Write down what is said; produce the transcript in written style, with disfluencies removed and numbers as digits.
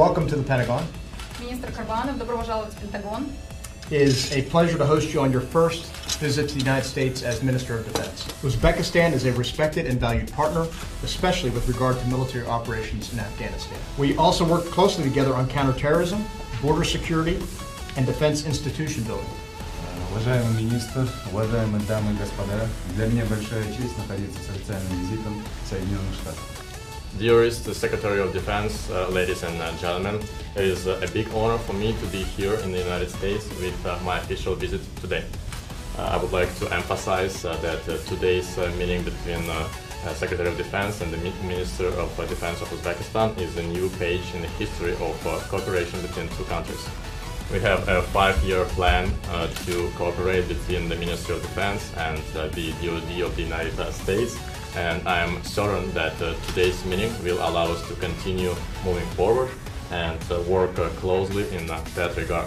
Welcome to the Pentagon. Minister Kurbanov, добро пожаловать в Пентагон. It is a pleasure to host you on your first visit to the United States as Minister of Defense. Uzbekistan is a respected and valued partner, especially with regard to military operations in Afghanistan. We also work closely together on counterterrorism, border security, and defense institution building. Уважаемый министр, уважаемые дамы и господа, для меня большая честь находиться с официальным визитом в Соединенных Штатах. Dearest Secretary of Defense, ladies and gentlemen, it is a big honor for me to be here in the United States with my official visit today. I would like to emphasize that today's meeting between Secretary of Defense and the Minister of Defense of Uzbekistan is a new page in the history of cooperation between two countries. We have a five-year plan to cooperate between the Ministry of Defense and the DOD of the United States, and I am certain that today's meeting will allow us to continue moving forward and work closely in that regard.